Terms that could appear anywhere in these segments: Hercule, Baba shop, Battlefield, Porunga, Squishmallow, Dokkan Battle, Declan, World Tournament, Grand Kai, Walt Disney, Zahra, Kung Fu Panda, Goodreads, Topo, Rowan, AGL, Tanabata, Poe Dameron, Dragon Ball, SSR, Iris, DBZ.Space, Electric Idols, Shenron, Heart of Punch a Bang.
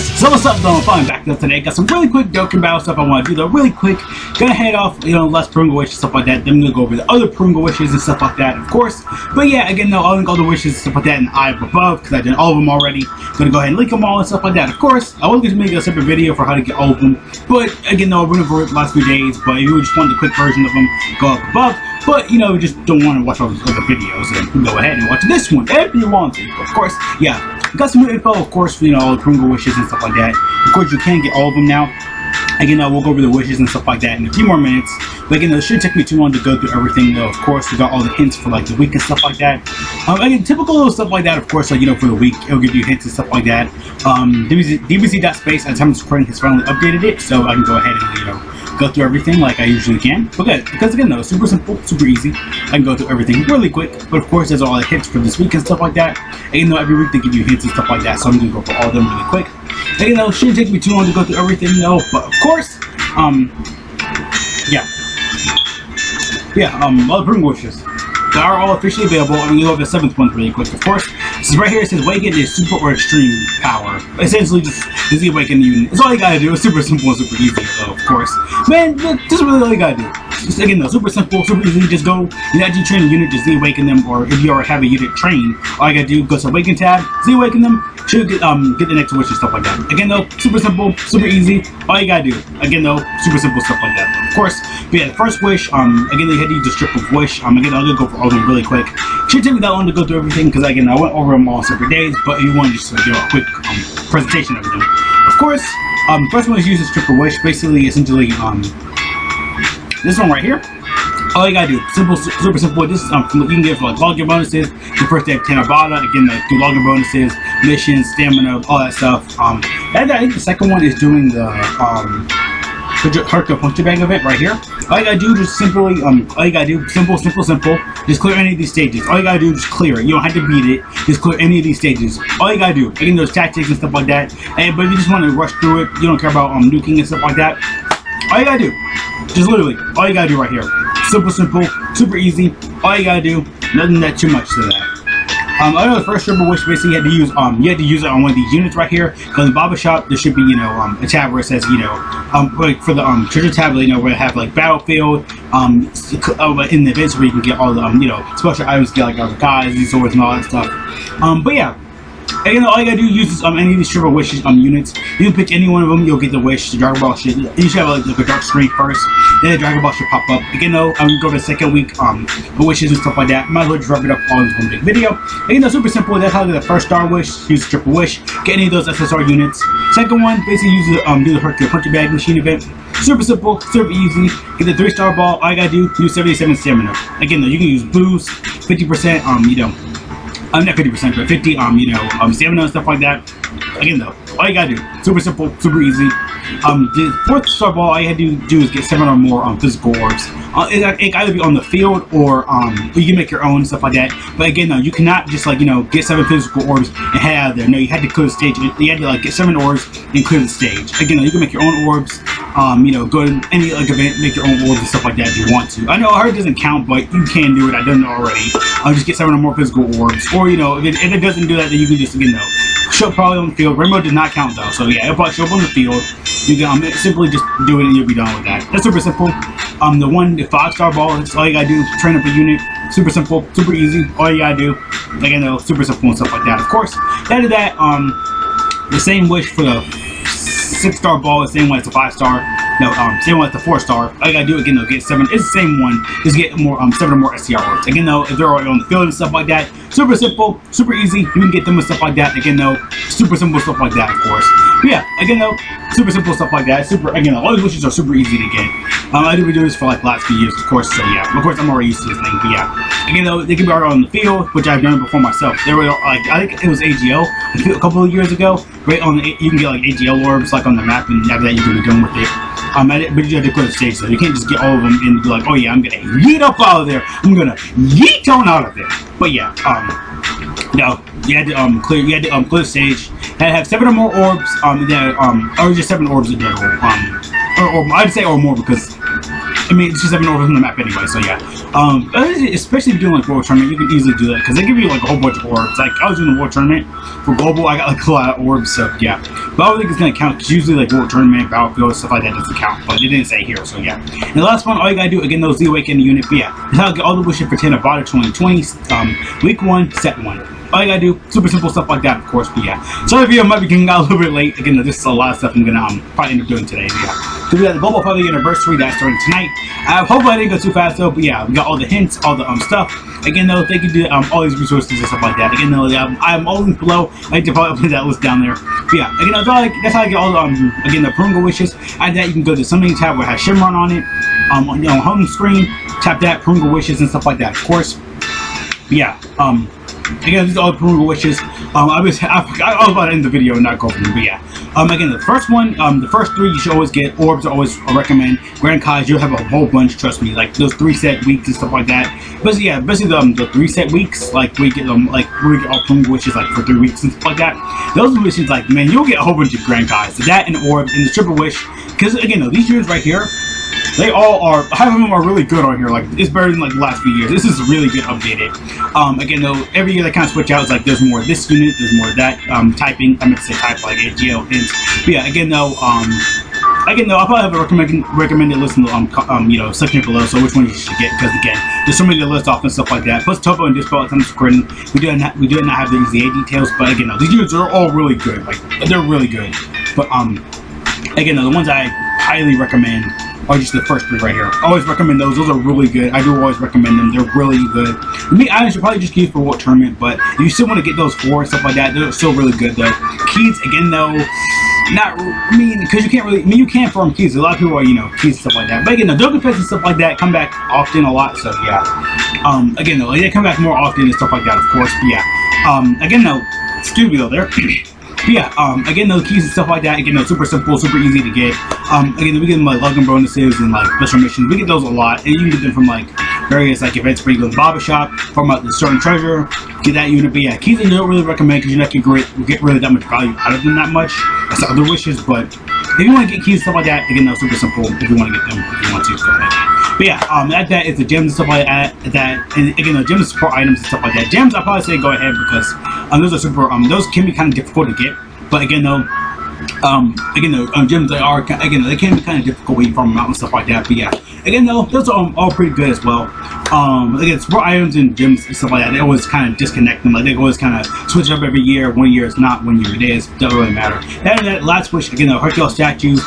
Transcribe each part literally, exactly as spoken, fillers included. guys, so what's up though, if I'm back up today, got some really quick Dokkan Battle stuff I want to do though, really quick. Gonna head off, you know, last Porunga wish and stuff like that, then I'm gonna go over the other Porunga wishes and stuff like that, of course. But yeah, again though, I'll link all the wishes and stuff like that in Eye Up Above, because I did all of them already. Gonna go ahead and link them all and stuff like that, of course. I was gonna make a separate video for how to get all of them, but again though, I've been over it the last few days, but if you just want the quick version of them, go up above. But, you know, you just don't want to watch all those other videos, and you can go ahead and watch this one if you want to, of course. Yeah. Got some new info, of course, you know, all the Porunga wishes and stuff like that. Of course, you can get all of them now. Again, I will go over the wishes and stuff like that in a few more minutes. But again, it shouldn't take me too long to go through everything, though. Of course, we got all the hints for, like, the week and stuff like that. Um, again, typical little stuff like that, of course, like, you know, for the week, it'll give you hints and stuff like that. Um, D B Z dot space, at the time of recording, has finally updated it, so I can go ahead and, you know, go through everything like I usually can. But good, because again though, super simple, super easy. I can go through everything really quick. But of course, there's all the hints for this week and stuff like that. And you know, every week they give you hints and stuff like that. So I'm gonna go for all of them really quick. And you know, it shouldn't take me too long to go through everything though. But of course, um, yeah, yeah, um, all the Porunga wishes that are all officially available. I'm gonna go over the seventh one really quick. Of course, this is right here. It says awaken is super or extreme power. Essentially, just is the awaken unit. It's all you gotta do. It's super simple and super easy though, of course. Man, that's really all you gotta do. Just, again though, super simple, super easy. Just go, you actually train a unit, just Z-awaken them, or if you already have a unit trained, all you gotta do, go to Awaken tab, Z-awaken them, should get, um, get the next wish and stuff like that. Again though, super simple, super easy, all you gotta do. Again though, super simple stuff like that. Of course, but yeah, the first wish, um, again they had to use the strip of wish. Um, again, I'll just go for all them really quick. Shouldn't take me that long to go through everything, because again, I went over them all separate days, but if you want to just like, do a quick um, presentation of them. Of course, um, the first one is use the strip of wish, basically, essentially, um, this one right here. All you gotta do, simple, super simple. This um, you can get for like login bonuses. The first day of Tanabata, again, like do login bonuses, missions, stamina, all that stuff. Um, and I think the second one is doing the um, Heart of Punch a Bang event right here. All you gotta do, just simply, um, all you gotta do, simple, simple, simple. Just clear any of these stages. All you gotta do, just clear it. You don't have to beat it. Just clear any of these stages. All you gotta do, again, those tactics and stuff like that. Hey, but if you just want to rush through it, you don't care about um nuking and stuff like that. All you gotta do. Just literally, all you gotta do right here. Simple, simple, super easy. All you gotta do, nothing that too much to that. Um, I know the first triple wish basically you had to use, um, you had to use it on one of these units right here. Because in Baba shop, there should be, you know, um, a tab where it says, you know, um, like for the um, treasure tab, you know, where it have like Battlefield, um, in the events where you can get all the, um, you know, special items, get like all the guys, these swords, and all that stuff. Um, but yeah. And you know, all you gotta do is use um, any of these triple wishes um, units. You can pick any one of them, you'll get the wish, the Dragon Ball shit. You should have like, like a dark screen first, then the Dragon Ball should pop up. Again though, I'm gonna go to the second week, um, the wishes and stuff like that. Might as well just wrap it up all in one big video. Again though, super simple, that's how to get the first star wish, use the triple wish, get any of those S S R units. Second one, basically use the, um, do the Hercule Punch a Bang machine event. Super simple, super easy, get the three star ball, all you gotta do, use seventy-seven stamina. Again though, you can use boost, fifty percent, um, you know, I'm um, not fifty percent, but fifty, um, you know, um, stamina and stuff like that. Again though, all you gotta do, super simple, super easy. Um, the fourth star ball, all you had to do is get seven or more um, physical orbs. Uh, it, it can either be on the field or um, you can make your own, stuff like that. But again though, you cannot just like, you know, get seven physical orbs and head out of there. No, you had to clear the stage. You had to like get seven orbs and clear the stage. Again though, you can make your own orbs. Um, you know, go to any like event, make your own orbs and stuff like that if you want to. I know I heard it doesn't count, but you can do it. I've done it already. I'll just get seven or more physical orbs. Or, you know, if it, if it doesn't do that, then you can just, you know, show up probably on the field. Rainbow does not count though, so yeah, it'll probably show up on the field. You can um, simply just do it and you'll be done with that. That's super simple. Um, the one, the five star ball, that's all you gotta do. Train up a unit. Super simple, super easy. All you gotta do. Again though, super simple and stuff like that. Of course, after that, um, the same wish for the six star ball is the same one as the five star. No, um, same one as the four star. All you gotta do again though, get seven. It's the same one. Just get more, um, seven or more S C R orbs. Again though, if they're already on the field and stuff like that, super simple, super easy. You can get them and stuff like that. Again though, super simple stuff like that, of course. But yeah, again though, super simple stuff like that. Super again, though, all these wishes are super easy to get. Um, I do be doing this for like the last few years, of course. So yeah, of course I'm already used to this thing. But yeah, again though, they can be already on the field, which I've done before myself. There were like I think it was A G L a couple of years ago. Right on, the, you can get like A G L orbs like on the map, and after that you can be done with it. Um, but you have to clear the stage, so you can't just get all of them and be like, oh yeah, I'm gonna yeet up out of there. I'm gonna yeet on out of there. But yeah, um, no, you had to um clear, you had to um clear the stage. Had to have seven or more orbs. Um, that um, or just seven orbs a day. Um, or, or I'd say or more because I mean, it's just having orders on the map anyway, so yeah. Um, especially if you're doing like World Tournament, you can easily do that because they give you like a whole bunch of orbs. Like I was doing the World Tournament for Global, I got like a lot of orbs, so yeah. But I don't think it's gonna count because usually like World Tournament, Battlefield, stuff like that doesn't count. But it didn't say here, so yeah. And the last one, all you gotta do again, those the Awakening unit. But yeah, that's how I get all the bullshit for Tanabata twenty twenty, um, week one, set one. All you gotta do, super simple stuff like that, of course. But yeah, so the video might be getting out a little bit late. Again, there's just a lot of stuff I'm gonna um, probably end up doing today. But yeah, so we got the Global Public Anniversary that's starting tonight. I hope I didn't go too fast though. But yeah, we got all the hints, all the um stuff. Again though, thank you to um all these resources and stuff like that. Again though, um, I'm all linked below. I like to probably put that list down there. But yeah, again that's how I, that's how I get all the um again the Porunga wishes. At that you can go to something tab where it has Shenron on it. Um, on your home screen, tap that Porunga wishes and stuff like that. Of course. But yeah. Um. Again, these are all the Porunga wishes. Um, I was, I, I was about to end the video and not go for them, but yeah. Um, again, the first one, um, the first three you should always get. Orbs I always recommend. Grand Kai, you'll have a whole bunch, trust me. Like, those three set weeks and stuff like that. But yeah, basically um, the three set weeks, like, we get them, like, we get all Porunga wishes, like, for three weeks and stuff like that. Those wishes, like, man, you'll get a whole bunch of Grand Kais. So that and Orbs and the Triple Wish. Because, again, though, these units right here, they all are, half of them are really good on here, like, it's better than, like, the last few years. This is really good updated. Um, again, though, every year they kind of switch out, it's like, there's more of this unit, there's more of that, um, typing, I meant to say type, like, A G L, hints. But yeah, again, though, um, again, though, I'll probably have a recommend, recommended list in the, um, um, you know, section below, so which one you should get, because, again, there's so many to list off and stuff like that. Plus, Topo and Dispel, at times recording, we do not, we do not have the Z A details, but, again, though, these units are all really good, like, they're really good. But, um, again, though, the ones I highly recommend are just the first three right here. I always recommend those. Those are really good. I do always recommend them. They're really good. I mean, I should probably just keep for World Tournament, but you still want to get those four and stuff like that. They're still really good though. Keys again though, not I mean because you can't really. I mean you can farm keys. A lot of people are you know keys and stuff like that. But again, the Dokkan Battle and stuff like that come back often a lot. So yeah. Um, again though, they come back more often and stuff like that. Of course, but yeah. Um, again though, studio there. But yeah, um, again, those keys and stuff like that, again, they're super simple, super easy to get. Um, again, we get them, like, login bonuses and, like, special missions. We get those a lot, and you can get them from, like, various, like, events where you go to the Baba shop, from out the certain treasure, get that unit. But yeah, keys I don't really recommend because you're not going to get really that much value out of them that much. That's the other wishes, but if you want to get keys and stuff like that, again, they're super simple if you want to get them, if you want to, so yeah. But yeah, um, that, that is the gems and stuff like that, that and again, the gems support items and stuff like that. Gems, I'll probably say go ahead because um, those are super, um, those can be kind of difficult to get, but again though, um, again though, um, gems, they are, again, they can be kind of difficult when you farm them out and stuff like that, but yeah. Again though, those are um, all pretty good as well. Um, again, support items and gems and stuff like that, they always kind of disconnect them, like they always kind of switch up every year. One year is not, one year it is, doesn't really matter. And that last wish, again though, Hercule statues,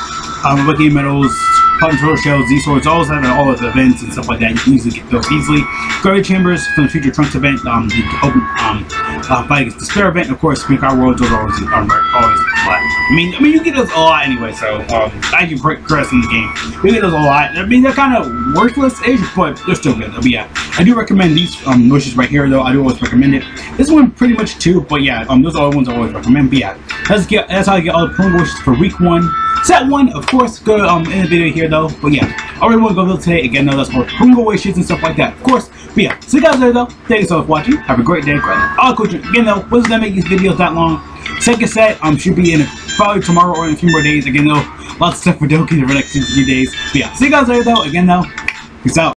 um, Wicked medals, Total shells, these swords, all that, all of the events and stuff like that. You can easily get those easily. Gravity chambers from the Future Trunks event, um, the open um, uh, fight against Despair event. Of course, Make Our Worlds are always, um, always a lot. I mean, I mean, you get those a lot anyway. So um, I do progress in the game. We get those a lot. I mean, they're kind of worthless-ish, but they're still good. Though. But yeah, I do recommend these um, wishes right here, though. I do always recommend it. This one pretty much too, but yeah, um, those are the ones I always recommend. But yeah, that's get that's how I get all the Porunga wishes for week one. Set one, of course, go um, in the video here though, but yeah, I really want to go over today, again though, that's more Porunga wishes and stuff like that, of course, but yeah, see you guys later though, thank you so much for watching, have a great day, great day. All cool, again though, what's gonna make these videos that long, second set, um, should be in probably tomorrow or in a few more days, again though, lots of stuff for Dokkan over the next few days, but yeah, see you guys later though, again though, peace out.